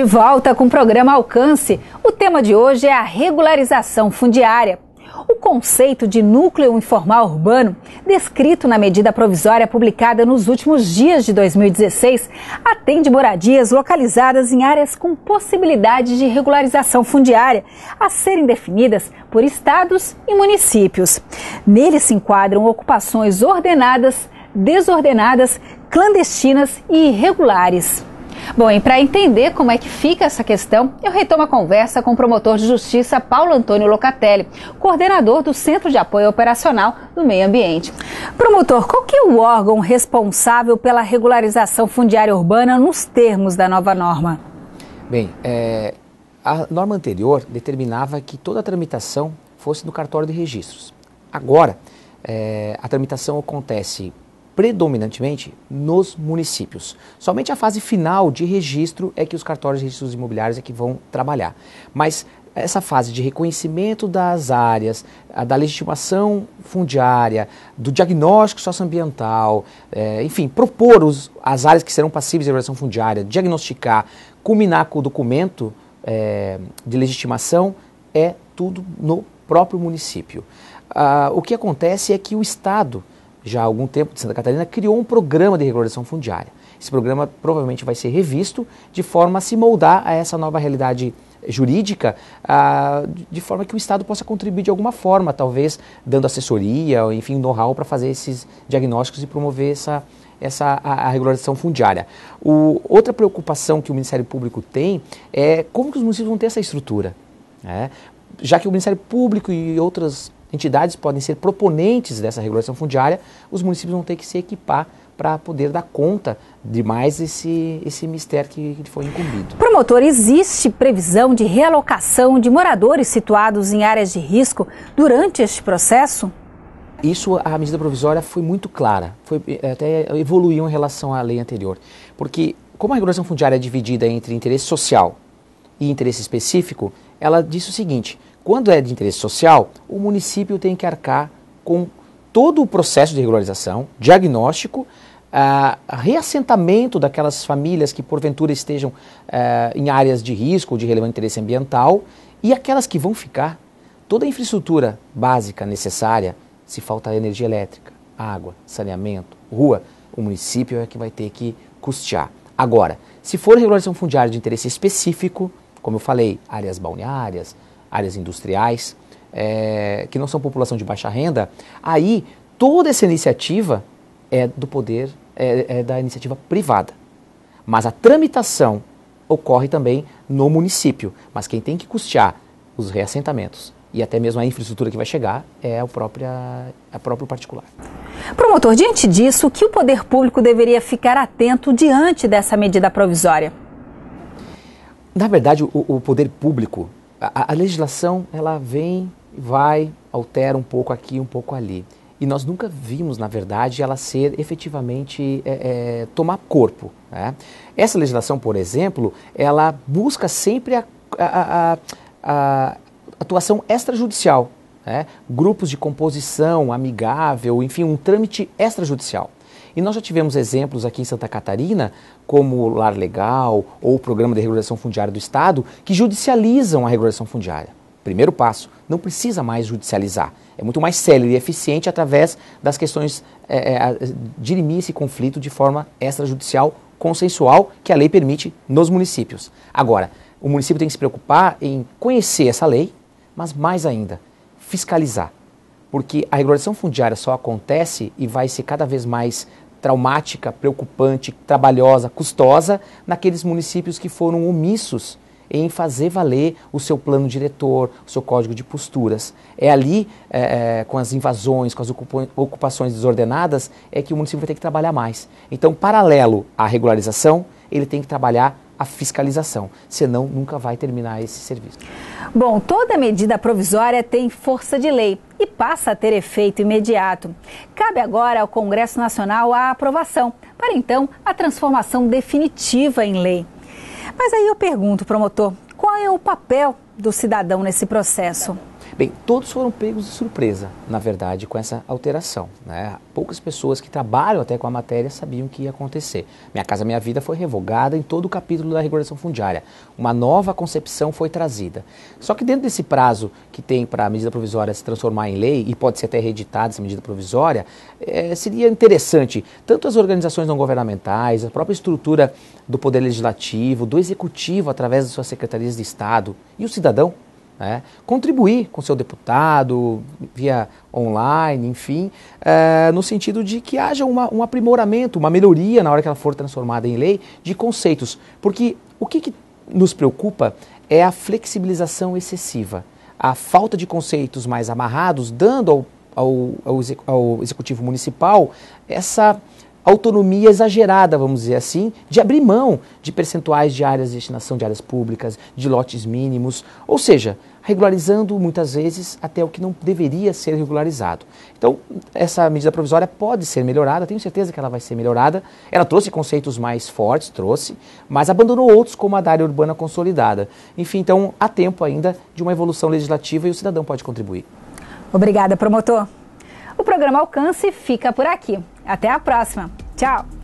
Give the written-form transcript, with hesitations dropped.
de volta com o programa Alcance. O tema de hoje é a regularização fundiária. O conceito de núcleo informal urbano, descrito na medida provisória publicada nos últimos dias de 2016, atende moradias localizadas em áreas com possibilidade de regularização fundiária, a serem definidas por estados e municípios. Nele se enquadram ocupações ordenadas, desordenadas, clandestinas e irregulares. Bom, e para entender como é que fica essa questão, eu retomo a conversa com o promotor de justiça Paulo Antônio Locatelli, coordenador do Centro de Apoio Operacional do Meio Ambiente. Promotor, qual que é o órgão responsável pela regularização fundiária urbana nos termos da nova norma? Bem, a norma anterior determinava que toda a tramitação fosse no cartório de registros. Agora, a tramitação acontece predominantemente nos municípios. Somente a fase final de registro é que os cartórios de registros imobiliários é que vão trabalhar. Mas essa fase de reconhecimento das áreas, da legitimação fundiária, do diagnóstico socioambiental, enfim, propor as áreas que serão passíveis de regulação fundiária, diagnosticar, culminar com o documento de legitimação, é tudo no próprio município. O que acontece é que o Estado, já há algum tempo, de Santa Catarina, criou um programa de regularização fundiária. Esse programa provavelmente vai ser revisto de forma a se moldar a essa nova realidade jurídica, de forma que o Estado possa contribuir de alguma forma, talvez dando assessoria, ou, enfim, know-how para fazer esses diagnósticos e promover a regularização fundiária. Outra preocupação que o Ministério Público tem é como que os municípios vão ter essa estrutura, né? Já que o Ministério Público e outras entidades podem ser proponentes dessa regulação fundiária, os municípios vão ter que se equipar para poder dar conta de mais esse mistério que foi incumbido. Promotor, existe previsão de realocação de moradores situados em áreas de risco durante este processo? Isso, a medida provisória foi muito clara, até evoluiu em relação à lei anterior, porque como a regulação fundiária é dividida entre interesse social e interesse específico, ela disse o seguinte: quando é de interesse social, o município tem que arcar com todo o processo de regularização, diagnóstico, reassentamento daquelas famílias que porventura estejam em áreas de risco ou de relevante interesse ambiental, e aquelas que vão ficar, toda a infraestrutura básica necessária, se faltar energia elétrica, água, saneamento, rua, o município é que vai ter que custear. Agora, se for regularização fundiária de interesse específico, como eu falei, áreas balneárias, áreas industriais, que não são população de baixa renda, aí toda essa iniciativa é do poder, é da iniciativa privada. Mas a tramitação ocorre também no município, mas quem tem que custear os reassentamentos e até mesmo a infraestrutura que vai chegar é o próprio particular. Promotor, diante disso, o que o poder público deveria ficar atento diante dessa medida provisória? Na verdade, o poder público, a legislação, ela vem, vai, altera um pouco aqui, um pouco ali. E nós nunca vimos, na verdade, ela ser efetivamente, tomar corpo, né? Essa legislação, por exemplo, ela busca sempre a atuação extrajudicial, né? Grupos de composição amigável, enfim, um trâmite extrajudicial. E nós já tivemos exemplos aqui em Santa Catarina, como o Lar Legal ou o Programa de Regularização Fundiária do Estado, que judicializam a regulação fundiária. Primeiro passo, não precisa mais judicializar. É muito mais célere e eficiente através das questões, dirimir esse conflito de forma extrajudicial, consensual, que a lei permite nos municípios. Agora, o município tem que se preocupar em conhecer essa lei, mas mais ainda, fiscalizar. Porque a regularização fundiária só acontece e vai ser cada vez mais traumática, preocupante, trabalhosa, custosa, naqueles municípios que foram omissos em fazer valer o seu plano diretor, o seu código de posturas. É ali, com as invasões, com as ocupações desordenadas, é que o município vai ter que trabalhar mais. Então, paralelo à regularização, ele tem que trabalhar a fiscalização, senão nunca vai terminar esse serviço. Bom, toda medida provisória tem força de lei e passa a ter efeito imediato. Cabe agora ao Congresso Nacional a aprovação, para então a transformação definitiva em lei. Mas aí eu pergunto, promotor, qual é o papel do cidadão nesse processo? Bem, todos foram pegos de surpresa, na verdade, com essa alteração, né? Poucas pessoas que trabalham até com a matéria sabiam que ia acontecer. Minha Casa Minha Vida foi revogada em todo o capítulo da regulação fundiária. Uma nova concepção foi trazida. Só que dentro desse prazo que tem para a medida provisória se transformar em lei, e pode ser até reeditada essa medida provisória, seria interessante, tanto as organizações não governamentais, a própria estrutura do Poder Legislativo, do Executivo, através das suas secretarias de Estado, e o cidadão, né, contribuir com seu deputado, via online, enfim, no sentido de que haja um aprimoramento, uma melhoria, na hora que ela for transformada em lei, de conceitos. Porque o que nos preocupa é a flexibilização excessiva, a falta de conceitos mais amarrados, dando ao Executivo Municipal essa autonomia exagerada, vamos dizer assim, de abrir mão de percentuais de áreas de destinação de áreas públicas, de lotes mínimos, ou seja, regularizando muitas vezes até o que não deveria ser regularizado. Então, essa medida provisória pode ser melhorada, tenho certeza que ela vai ser melhorada. Ela trouxe conceitos mais fortes, trouxe, mas abandonou outros como a da área urbana consolidada. Enfim, então, há tempo ainda de uma evolução legislativa e o cidadão pode contribuir. Obrigada, promotor. O programa Alcance fica por aqui. Até a próxima. Tchau!